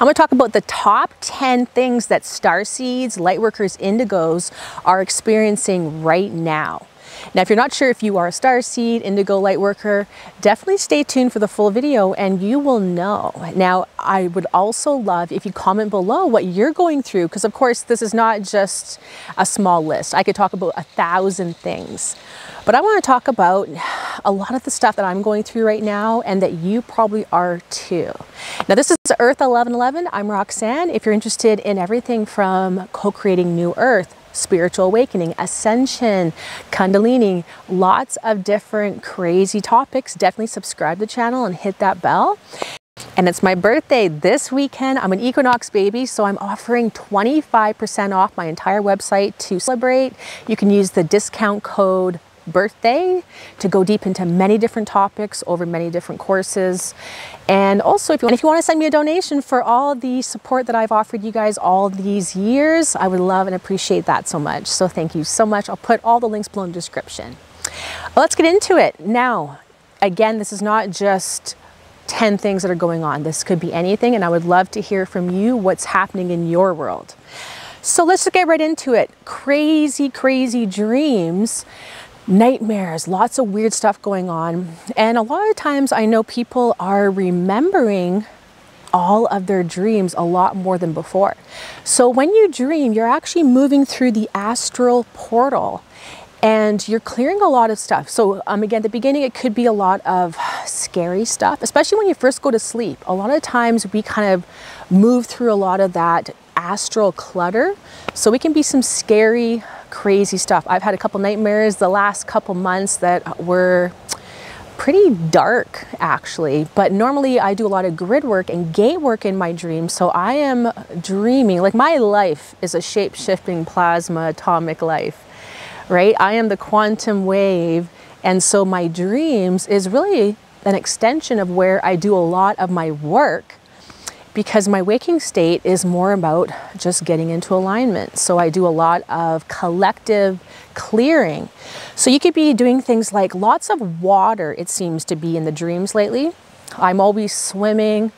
I'm going to talk about the top 10 things that starseeds, lightworkers, indigos are experiencing right now. Now, if you're not sure if you are a starseed, indigo, lightworker, definitely stay tuned for the full video and you will know. Now, I would also love if you comment below what you're going through, because of course, this is not just a small list. I could talk about 1,000 things, but I want to talk about a lot of the stuff that I'm going through right now and that you probably are too. Now, this is Earth 1111. I'm Roxanne. If you're interested in everything from co-creating New Earth, spiritual awakening, ascension, kundalini, lots of different crazy topics, definitely subscribe to the channel and hit that bell. And it's my birthday this weekend. I'm an equinox baby, so I'm offering 25% off my entire website to celebrate. You can use the discount code birthday to go deep into many different topics over many different courses. And also, if you want to send me a donation for all the support that I've offered you guys all these years, I would love and appreciate that so much. So thank you so much. I'll put all the links below in the description. Well, let's get into it. Now, again, this is not just 10 things that are going on. This could be anything, and I would love to hear from you what's happening in your world. So let's just get right into it. Crazy, crazy dreams. Nightmares, lots of weird stuff going on. And a lot of times I know people are remembering all of their dreams a lot more than before. So when you dream, you're actually moving through the astral portal and you're clearing a lot of stuff. So again, at the beginning, it could be a lot of scary stuff, especially when you first go to sleep. A lot of times we kind of move through a lot of that astral clutter. So it can be some scary, crazy stuff. I've had a couple nightmares the last couple months that were pretty dark actually, but normally I do a lot of grid work and gate work in my dreams. So I am dreaming, like my life is a shape-shifting plasma atomic life, right? I am the quantum wave. And so my dreams is really an extension of where I do a lot of my work, because my waking state is more about just getting into alignment. So I do a lot of collective clearing. So you could be doing things like lots of water, it seems to be in the dreams lately. I'm always swimming,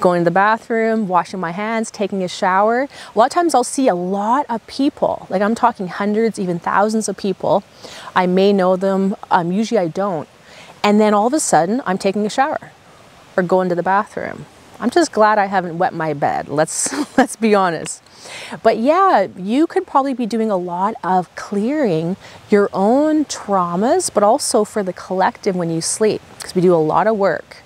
going to the bathroom, washing my hands, taking a shower. A lot of times I'll see a lot of people, like I'm talking hundreds, even thousands of people. I may know them, usually I don't. And then all of a sudden I'm taking a shower or going to the bathroom. I'm just glad I haven't wet my bed, let's be honest. But yeah, you could probably be doing a lot of clearing your own traumas, but also for the collective when you sleep, because we do a lot of work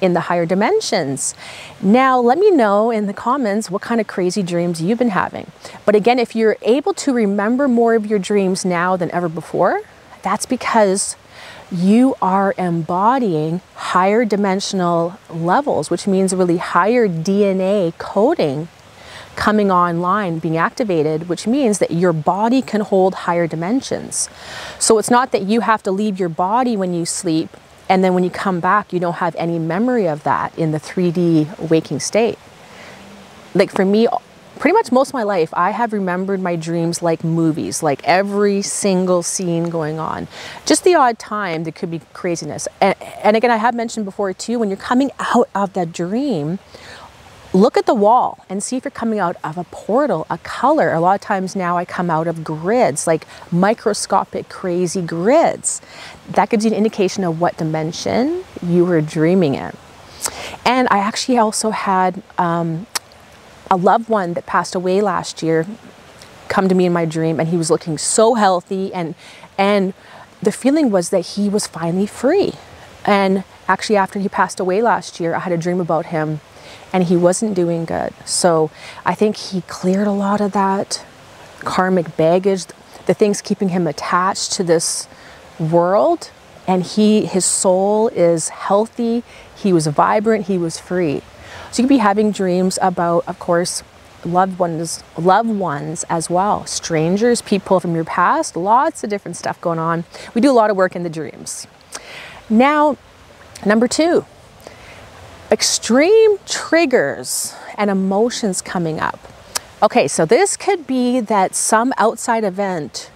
in the higher dimensions. Now, let me know in the comments what kind of crazy dreams you've been having. But again, if you're able to remember more of your dreams now than ever before, that's because you are embodying higher dimensional levels, which means really higher DNA coding coming online, being activated, which means that your body can hold higher dimensions. So it's not that you have to leave your body when you sleep, and then when you come back, you don't have any memory of that in the 3D waking state. Like for me, pretty much most of my life, I have remembered my dreams like movies, like every single scene going on. Just the odd time, there could be craziness. And again, I have mentioned before too, when you're coming out of that dream, look at the wall and see if you're coming out of a portal, a color. A lot of times now I come out of grids, like microscopic crazy grids. That gives you an indication of what dimension you were dreaming in. And I actually also had a loved one that passed away last year come to me in my dream, and he was looking so healthy, and the feeling was that he was finally free. And actually after he passed away last year, I had a dream about him and he wasn't doing good. So I think he cleared a lot of that karmic baggage, the things keeping him attached to this world, and his soul is healthy, he was vibrant, he was free. So you could be having dreams about, of course, loved ones as well. Strangers, people from your past, lots of different stuff going on. We do a lot of work in the dreams. Now, number two, extreme triggers and emotions coming up. Okay, so this could be that some outside event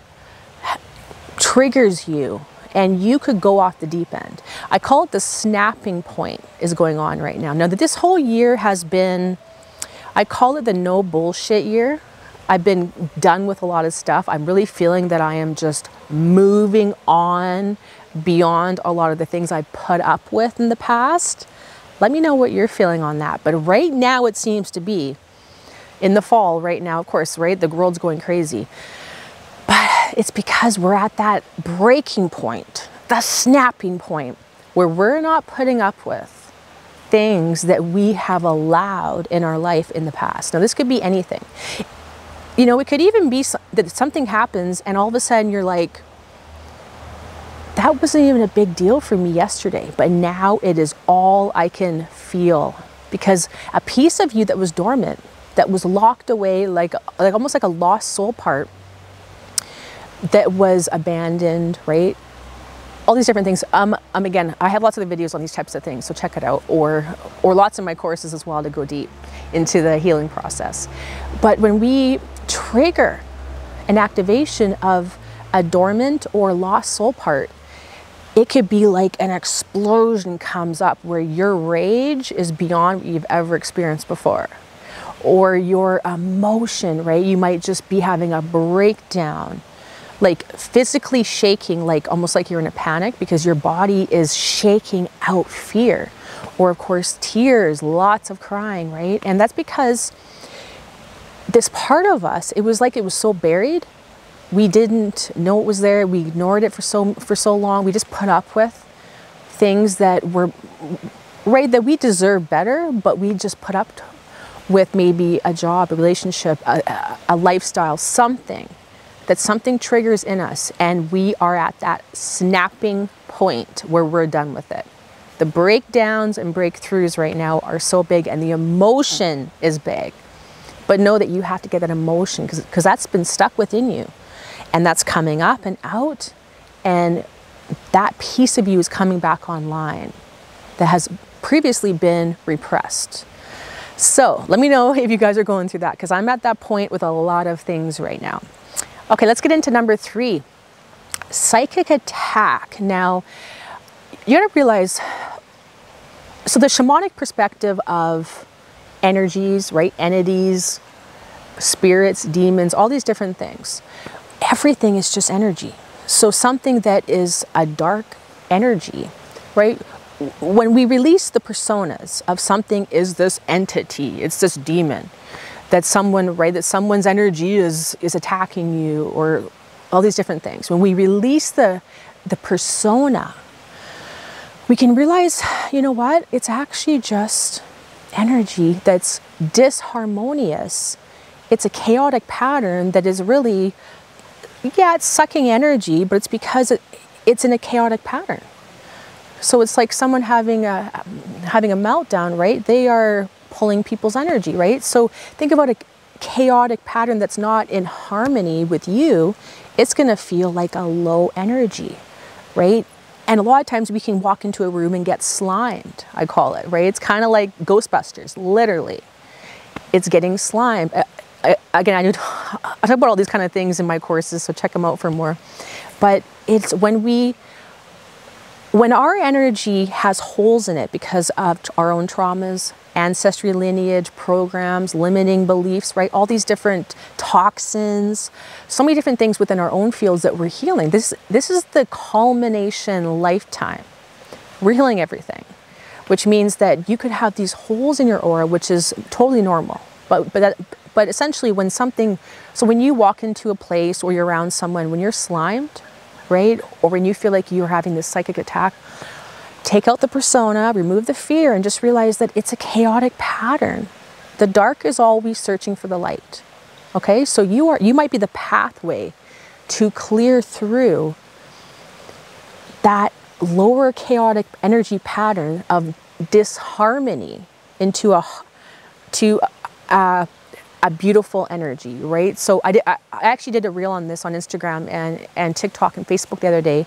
triggers you, and you could go off the deep end. I call it the snapping point is going on right now. Now that this whole year has been I call it the no bullshit year. I've been done with a lot of stuff. I'm really feeling that I am just moving on beyond a lot of the things I put up with in the past. Let me know what you're feeling on that. But right now it seems to be in the fall right now, of course, right? The world's going crazy. But it's because we're at that breaking point, the snapping point, where we're not putting up with things that we have allowed in our life in the past. Now, this could be anything. You know, it could even be that something happens and all of a sudden you're like, that wasn't even a big deal for me yesterday, but now it is all I can feel, because a piece of you that was dormant, that was locked away, like almost like a lost soul part that was abandoned, right? All these different things. Again, I have lots of the videos on these types of things, so check it out, or lots in my courses as well to go deep into the healing process. But when we trigger an activation of a dormant or lost soul part, it could be like an explosion comes up where your rage is beyond what you've ever experienced before, or your emotion, right? You might just be having a breakdown, like physically shaking, like almost like you're in a panic because your body is shaking out fear. Or of course, tears, lots of crying, right? And that's because this part of us, it was like it was so buried. We didn't know it was there. We ignored it for so long. We just put up with things that were, right, that we deserve better, but we just put up with maybe a job, a relationship, a lifestyle, something. That something triggers in us and we are at that snapping point where we're done with it. The breakdowns and breakthroughs right now are so big and the emotion is big. But know that you have to get that emotion because that's been stuck within you. And that's coming up and out, and that piece of you is coming back online that has previously been repressed. So let me know if you guys are going through that, because I'm at that point with a lot of things right now. Okay, let's get into number 3, psychic attack. Now, you gotta realize, so the shamanic perspective of energies, right? Entities, spirits, demons, all these different things. Everything is just energy. So something that is a dark energy, right? When we release the personas of something is this entity, it's this demon, that someone, right, that someone's energy is attacking you, or all these different things. When we release the persona, we can realize, you know what? It's actually just energy that's disharmonious. It's a chaotic pattern that is really, yeah, it's sucking energy, but it's because it's in a chaotic pattern. So it's like someone having a meltdown, right? They are pulling people's energy, right? So think about a chaotic pattern that's not in harmony with you. It's going to feel like a low energy, right? And a lot of times we can walk into a room and get slimed, I call it, right? It's kind of like Ghostbusters, literally. It's getting slimed. Again, I talk about all these kind of things in my courses, so check them out for more. But it's when our energy has holes in it because of our own traumas, ancestry lineage, programs, limiting beliefs, right? All these different toxins, so many different things within our own fields that we're healing. This is the culmination lifetime. We're healing everything, which means that you could have these holes in your aura, which is totally normal. But essentially when you walk into a place or you're around someone, when you're slimed, right? Or when you feel like you're having this psychic attack, take out the persona, remove the fear, and just realize that it's a chaotic pattern. The dark is always searching for the light. Okay, so you might be the pathway to clear through that lower chaotic energy pattern of disharmony into a beautiful energy, right? So I actually did a reel on this on Instagram and TikTok and Facebook the other day,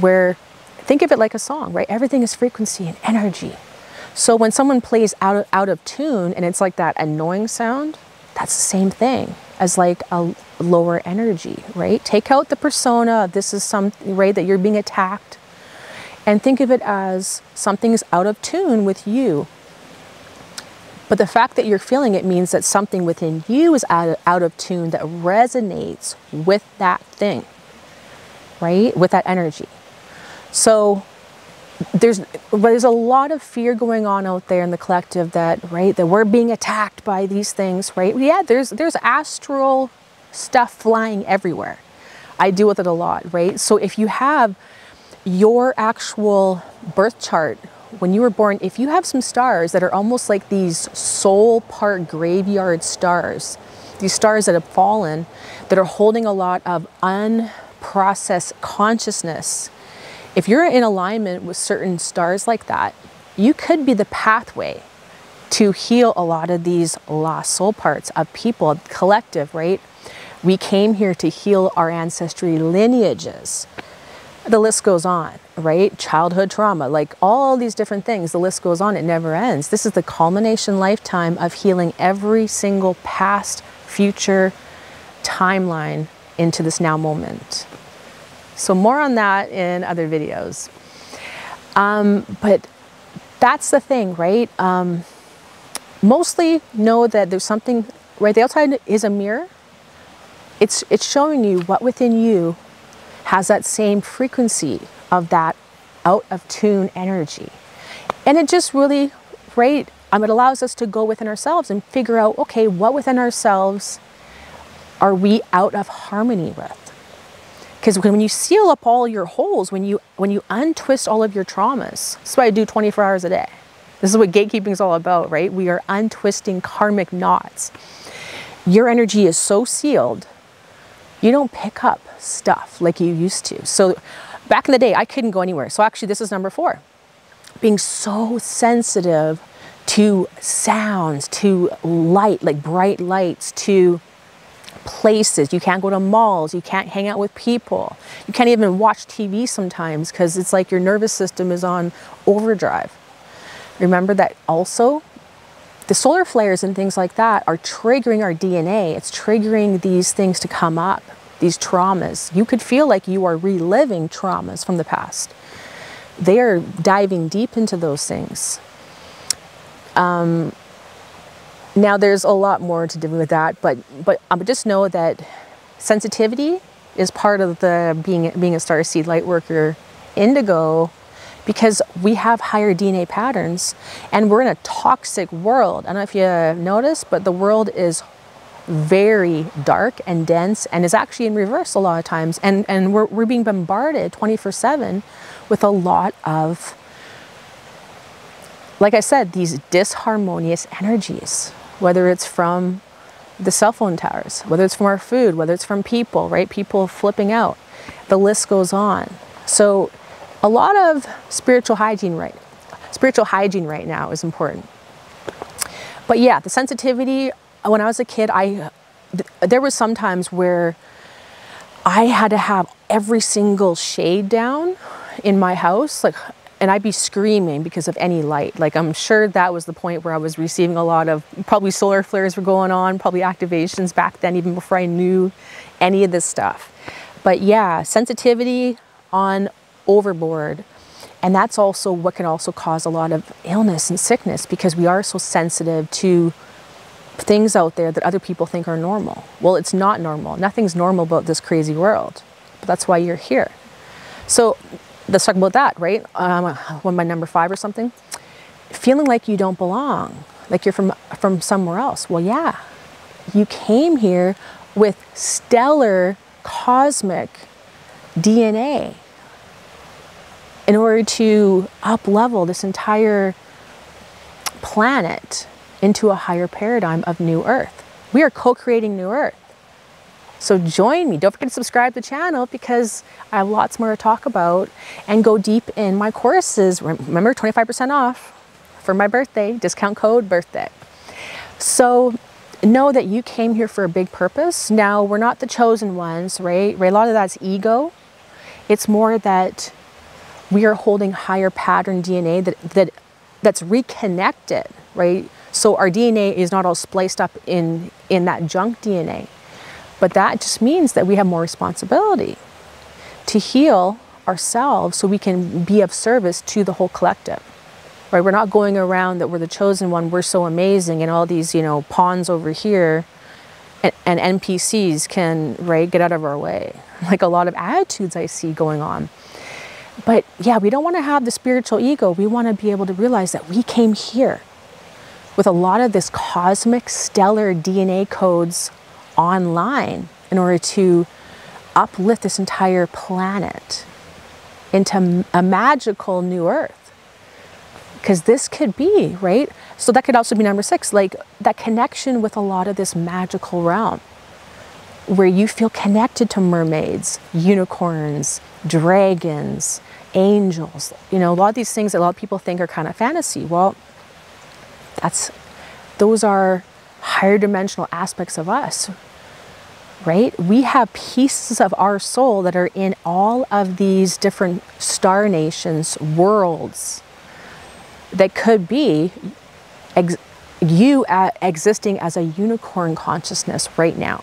where think of it like a song, right? Everything is frequency and energy. So when someone plays out of tune and it's like that annoying sound, that's the same thing as like a lower energy, right? Take out the persona. This is something, right, that you're being attacked, and think of it as something's out of tune with you. But the fact that you're feeling it means that something within you is out of tune that resonates with that thing, right? With that energy. So there's a lot of fear going on out there in the collective that, right, that we're being attacked by these things, right? Yeah, there's astral stuff flying everywhere. I deal with it a lot, right? So if you have your actual birth chart, when you were born, if you have some stars that are almost like these soul part graveyard stars, these stars that have fallen, that are holding a lot of unprocessed consciousness, if you're in alignment with certain stars like that, you could be the pathway to heal a lot of these lost soul parts of people, collective, right? We came here to heal our ancestry lineages. The list goes on, right? Childhood trauma, like all these different things, the list goes on, it never ends. This is the culmination lifetime of healing every single past, future timeline into this now moment. So more on that in other videos. But that's the thing, right? Mostly know that there's something, right? The outside is a mirror. It's showing you what within you has that same frequency of that out of tune energy. And it just really, right, it allows us to go within ourselves and figure out, okay, what within ourselves are we out of harmony with? Because when you seal up all your holes, when you untwist all of your traumas, that's what I do 24 hours a day. This is what gatekeeping is all about, right? We are untwisting karmic knots. Your energy is so sealed, you don't pick up stuff like you used to. So back in the day, I couldn't go anywhere. So actually this is number 4, being so sensitive to sounds, to light, like bright lights, to places. You can't go to malls. You can't hang out with people. You can't even watch TV sometimes because it's like your nervous system is on overdrive. Remember that also. The solar flares and things like that are triggering our DNA. It's triggering these things to come up, these traumas. You could feel like you are reliving traumas from the past. They are diving deep into those things. Now there's a lot more to do with that, but just know that sensitivity is part of the being a starseed lightworker indigo, because we have higher DNA patterns and we're in a toxic world. I don't know if you noticed, but the world is very dark and dense and is actually in reverse a lot of times. And we're being bombarded 24/7 with a lot of, like I said, these disharmonious energies, whether it's from the cell phone towers, whether it's from our food, whether it's from people, right? People flipping out, the list goes on. So a lot of spiritual hygiene right now is important. But yeah, the sensitivity, when I was a kid, there was some times where I had to have every single shade down in my house, like, and I'd be screaming because of any light. Like, I'm sure that was the point where I was receiving a lot of, probably solar flares were going on, probably activations back then, even before I knew any of this stuff. But yeah, sensitivity on overboard, and that's also what can also cause a lot of illness and sickness, because we are so sensitive to things out there that other people think are normal. Well, it's not normal. Nothing's normal about this crazy world, but that's why you're here. So let's talk about that, right? One by number 5 or something, feeling like you don't belong, like you're from somewhere else. Well, yeah, you came here with stellar cosmic DNA in order to up-level this entire planet into a higher paradigm of New Earth. We are co-creating New Earth. So join me. Don't forget to subscribe to the channel, because I have lots more to talk about, and go deep in my courses. Remember, 25% off for my birthday, discount code birthday. So know that you came here for a big purpose. Now, we're not the chosen ones, right? A lot of that's ego. It's more that we are holding higher pattern DNA that's reconnected, right? So our DNA is not all spliced up in that junk DNA, but that just means that we have more responsibility to heal ourselves so we can be of service to the whole collective. right? We're not going around that we're the chosen one, we're so amazing, and all these, you know, pawns over here and NPCs can, right, get out of our way. Like a lot of attitudes I see going on. But yeah, we don't want to have the spiritual ego. We want to be able to realize that we came here with a lot of this cosmic stellar DNA codes online in order to uplift this entire planet into a magical new Earth. Because this could be, right? So that could also be number 6, like that connection with a lot of this magical realm where you feel connected to mermaids, unicorns, dragons, angels, you know, a lot of these things that a lot of people think are kind of fantasy. Well, those are higher dimensional aspects of us, right? We have pieces of our soul that are in all of these different star nations, worlds, that could be you existing as a unicorn consciousness right now,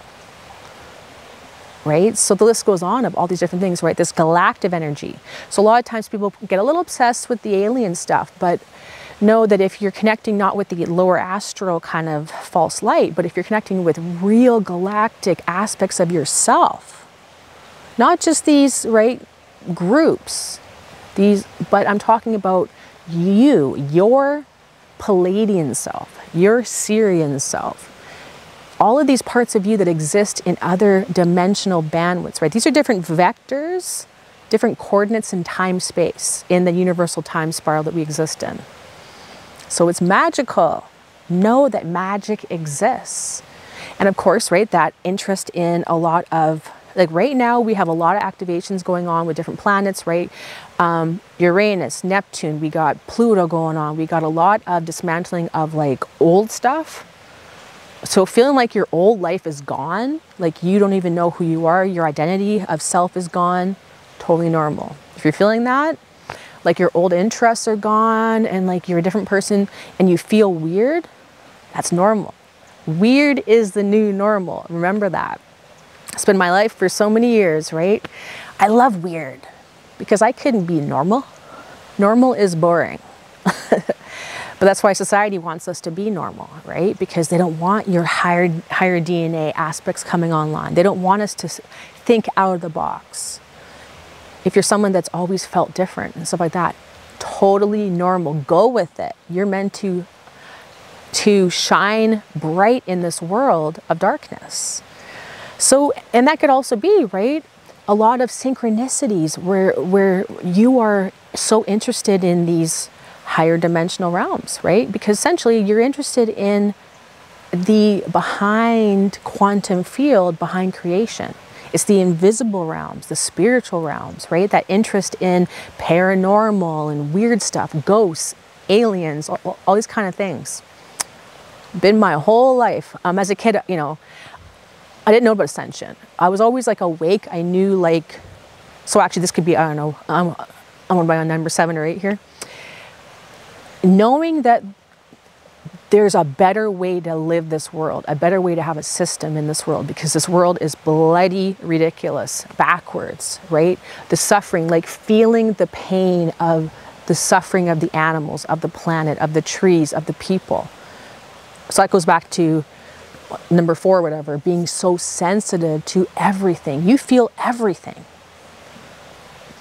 right? So the list goes on of all these different things, right? This galactic energy. So a lot of times people get a little obsessed with the alien stuff, but know that if you're connecting not with the lower astral kind of false light, but if you're connecting with real galactic aspects of yourself, not just these, right, groups, these, but I'm talking about you, your Pleiadian self, your Sirian self, all of these parts of you that exist in other dimensional bandwidths, right? These are different vectors, different coordinates in time space in the universal time spiral that we exist in. So it's magical. Know that magic exists. And of course, right, that interest in a lot of, like right now we have a lot of activations going on with different planets, right? Uranus, Neptune, we got Pluto going on. We got a lot of dismantling of like old stuff. So feeling like your old life is gone, like you don't even know who you are, your identity of self is gone, totally normal. If you're feeling that, like your old interests are gone and like you're a different person and you feel weird, that's normal. Weird is the new normal, remember that. It's been my life for so many years, right? I love weird because I couldn't be normal. Normal is boring. But that's why society wants us to be normal, right? Because they don't want your higher DNA aspects coming online. They don't want us to think out of the box. If you're someone that's always felt different and stuff like that, totally normal, go with it. You're meant to shine bright in this world of darkness. So, and that could also be, right? A lot of synchronicities where you are so interested in these higher dimensional realms, right? Because essentially you're interested in the behind quantum field, behind creation. It's the invisible realms, the spiritual realms, right? That interest in paranormal and weird stuff, ghosts, aliens, all these kind of things. Been my whole life. As a kid, you know, I didn't know about ascension. I was always like awake. I knew like, so actually this could be, I don't know, I'm on number 7 or 8 here. Knowing that there's a better way to live this world, a better way to have a system in this world, because this world is bloody ridiculous, backwards, right? The suffering, like feeling the pain of the suffering of the animals, of the planet, of the trees, of the people. So that goes back to number 4, whatever, being so sensitive to everything. You feel everything.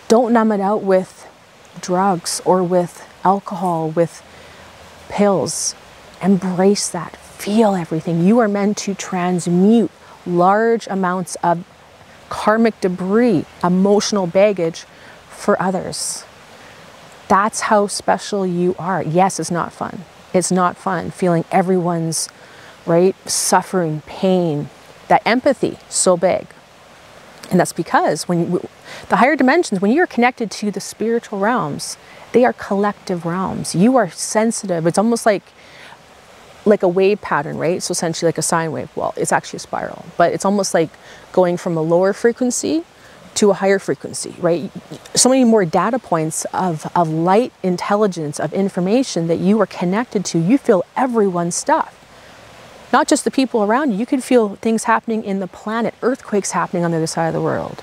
Don't numb it out with drugs or with alcohol, with pills. Embrace that. Feel everything. You are meant to transmute large amounts of karmic debris, emotional baggage for others. That's how special you are. Yes, it's not fun. It's not fun feeling everyone's, right, suffering, pain, that empathy so big. And that's because when you, the higher dimensions, when you're connected to the spiritual realms, they are collective realms. You are sensitive. It's almost like a wave pattern, right? So essentially like a sine wave. Well, it's actually a spiral, but it's almost like going from a lower frequency to a higher frequency, right? So many more data points of light, intelligence, of information that you are connected to. You feel everyone's stuff. Not just the people around you. You can feel things happening in the planet, earthquakes happening on the other side of the world,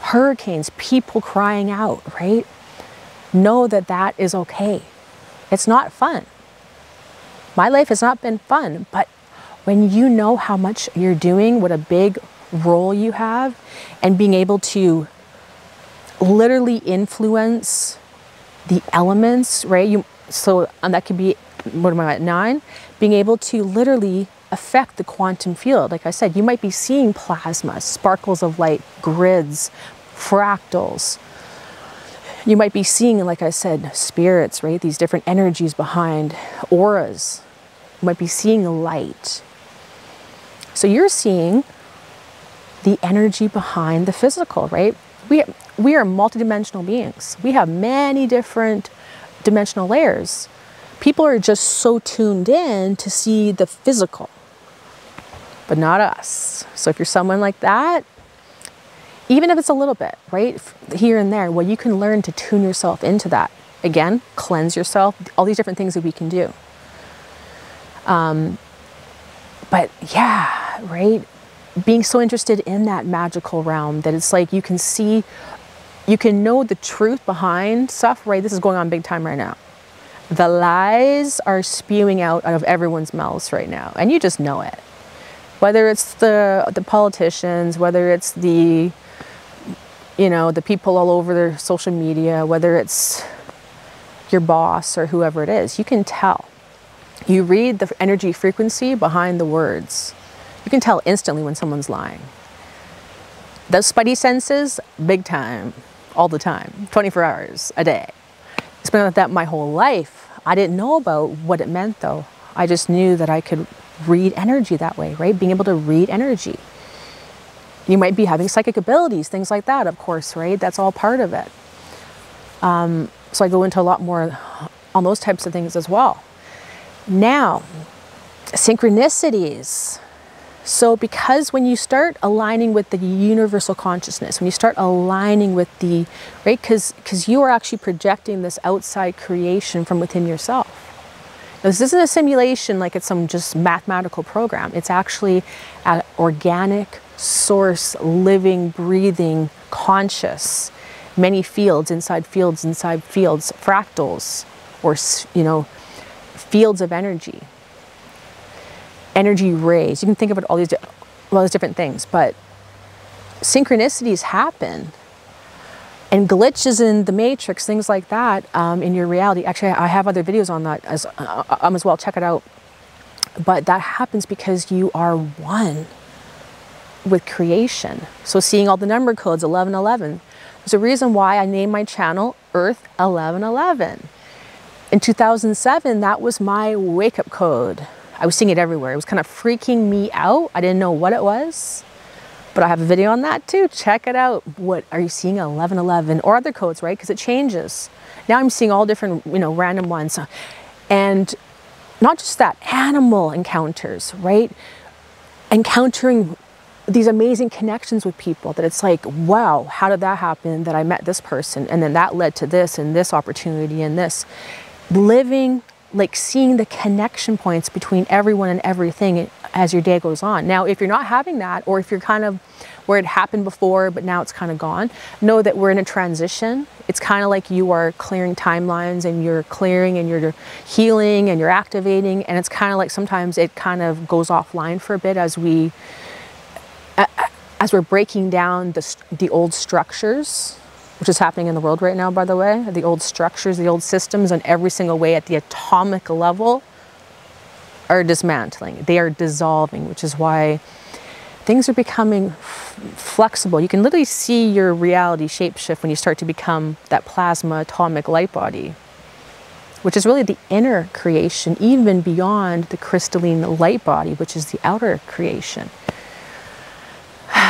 hurricanes, people crying out, right? Know that that is okay. It's not fun. My life has not been fun, but when you know how much you're doing, what a big role you have, and being able to literally influence the elements, right? That could be, what am I at, 9? Being able to literally affect the quantum field. Like I said, you might be seeing plasma, sparkles of light, grids, fractals. You might be seeing, like I said, spirits, right? These different energies behind auras. You might be seeing light. So you're seeing the energy behind the physical, right? We are multidimensional beings. We have many different dimensional layers. People are just so tuned in to see the physical, but not us. So if you're someone like that, even if it's a little bit, right, here and there, well, you can learn to tune yourself into that. Again, cleanse yourself, all these different things that we can do. But yeah, right? Being so interested in that magical realm that it's like you can see, you can know the truth behind stuff, right? This is going on big time right now. The lies are spewing out of everyone's mouths right now, and you just know it. Whether it's the politicians, whether it's the, you know, the people all over their social media, whether it's your boss or whoever it is, you can tell. You read the energy frequency behind the words. You can tell instantly when someone's lying. Those spidey senses, big time, all the time, 24 hours a day. It's been like that my whole life. I didn't know about what it meant though. I just knew that I could read energy that way, right? Being able to read energy. You might be having psychic abilities, things like that, of course, right? That's all part of it. So I go into a lot more on those types of things as well. Now, synchronicities. So because when you start aligning with the universal consciousness, when you start aligning with the, right, because you are actually projecting this outside creation from within yourself. Now, this isn't a simulation like it's some just mathematical program. It's actually an organic source, living, breathing, conscious, many fields, inside fields, fractals, or, you know, fields of energy. Energy rays. You can think about all these different things, but synchronicities happen, and glitches in the matrix, things like that, in your reality. Actually, I have other videos on that as well. Check it out. But that happens because you are one with creation. So seeing all the number codes, 1111. There's a reason why I named my channel Earth 1111. In 2007, that was my wake-up code. I was seeing it everywhere. It was kind of freaking me out. I didn't know what it was, but I have a video on that too. Check it out. What are you seeing? 1111 or other codes, right? Because it changes. Now I'm seeing all different, you know, random ones, and not just that, animal encounters, right? Encountering these amazing connections with people that it's like, wow, how did that happen? That I met this person, and then that led to this and this opportunity and this living. Like seeing the connection points between everyone and everything as your day goes on. Now, if you're not having that, or if you're kind of where it happened before, but now it's kind of gone, know that we're in a transition. It's kind of like you are clearing timelines, and you're clearing, and you're healing, and you're activating. And it's kind of like sometimes it kind of goes offline for a bit as we're breaking down the old structures, which is happening in the world right now, by the way, the old structures, the old systems in every single way at the atomic level are dismantling. They are dissolving, which is why things are becoming flexible. You can literally see your reality shapeshift when you start to become that plasma atomic light body, which is really the inner creation, even beyond the crystalline light body, which is the outer creation.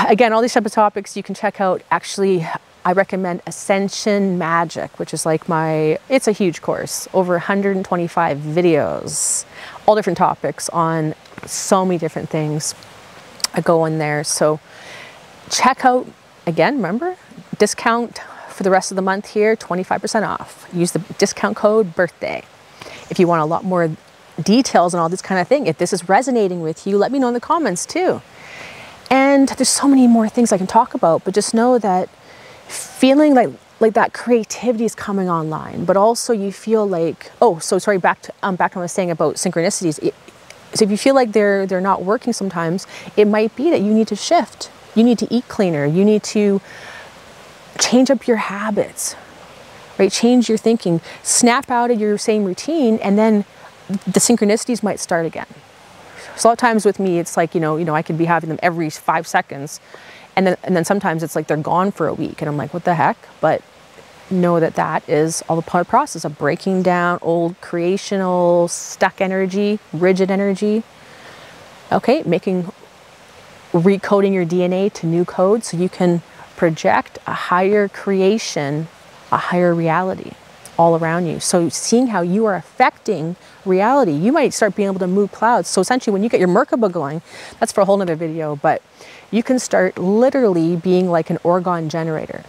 Again, all these type of topics you can check out. Actually, I recommend Ascension Magic, which is like it's a huge course, over 125 videos, all different topics on so many different things go in there. So check out, again, remember, discount for the rest of the month here, 25% off. Use the discount code BIRTHDAY. If you want a lot more details and all this kind of thing, if this is resonating with you, let me know in the comments too. And there's so many more things I can talk about, but just know that feeling like like that creativity is coming online, but also you feel like, oh, so sorry, back to what I was saying about synchronicities. So if you feel like they're not working sometimes, it might be that you need to shift. You need to eat cleaner. You need to change up your habits, right? Change your thinking, snap out of your same routine, and then the synchronicities might start again. So a lot of times with me, it's like, you know, I could be having them every 5 seconds. And then sometimes it's like they're gone for a week and I'm like, what the heck? But know that that is all the part of the process of breaking down old creational stuck energy, rigid energy. Okay, recoding your DNA to new code so you can project a higher creation, a higher reality all around you. So seeing how you are affecting reality, you might start being able to move clouds. So essentially when you get your Merkaba going, that's for a whole nother video, but you can start literally being like an orgon generator.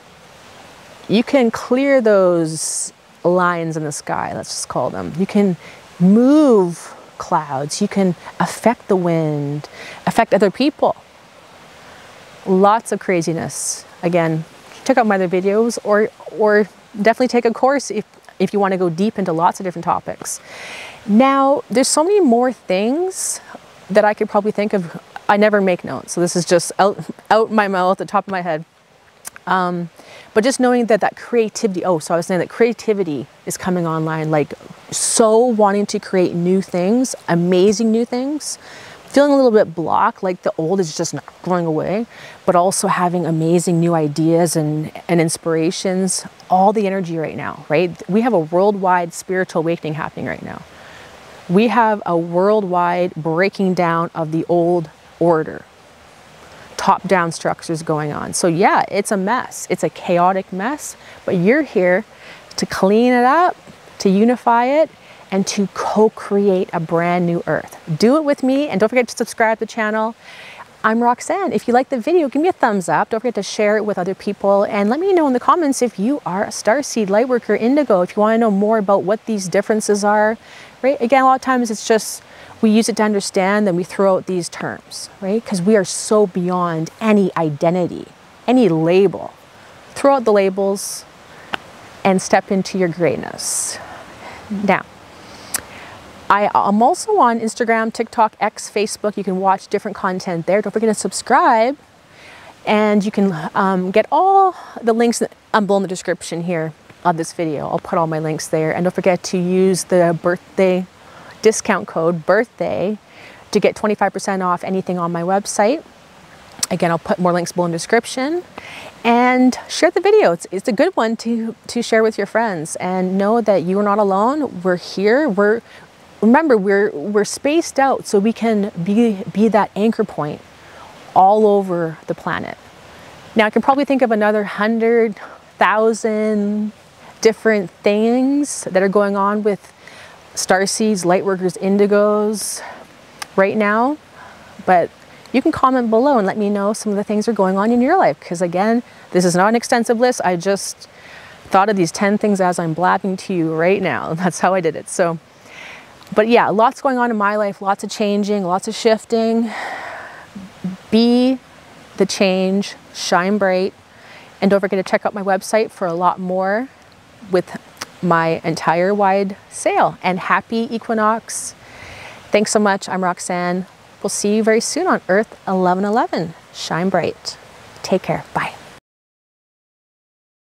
You can clear those lines in the sky, let's just call them. You can move clouds. You can affect the wind, affect other people. Lots of craziness. Again, check out my other videos or definitely take a course if you want to go deep into lots of different topics. Now, there's so many more things that I could probably think of. I never make notes, so this is just out my mouth, the top of my head. But just knowing that creativity, oh, so I was saying that creativity is coming online, like so wanting to create new things, amazing new things, feeling a little bit blocked, like the old is just not going away, but also having amazing new ideas and inspirations, all the energy right now, right? We have a worldwide spiritual awakening happening right now. We have a worldwide breaking down of the old order. Top-down structures going on. So yeah, it's a mess. It's a chaotic mess, but you're here to clean it up, to unify it, and to co-create a brand new Earth. Do it with me, and don't forget to subscribe to the channel. I'm Roxanne. If you like the video, give me a thumbs up. Don't forget to share it with other people, and let me know in the comments if you are a starseed, lightworker, indigo, if you want to know more about what these differences are, right? Again, a lot of times it's just we use it to understand, then we throw out these terms, right? Because we are so beyond any identity, any label. Throw out the labels and step into your greatness. Now, I am also on Instagram, TikTok, X, Facebook. You can watch different content there. Don't forget to subscribe. And you can get all the links below in the description here of this video. I'll put all my links there. And don't forget to use the birthday discount code BIRTHDAY to get 25% off anything on my website. Again, I'll put more links below in the description. And share the video. It's a good one to share with your friends, and know that you are not alone. We're here. Remember, we're spaced out so we can be that anchor point all over the planet. Now I can probably think of another 100,000 different things that are going on with starseeds, lightworkers, indigos right now, but you can comment below and let me know some of the things that are going on in your life, because again, this is not an extensive list. I just thought of these 10 things as I'm blabbing to you right now. That's how I did it. So, but yeah, lots going on in my life, lots of changing, lots of shifting. Be the change, shine bright, and don't forget to check out my website for a lot more with my entire wide sale. And happy equinox. Thanks so much. I'm Roxanne. We'll see you very soon on Earth 1111. Shine bright. Take care. Bye.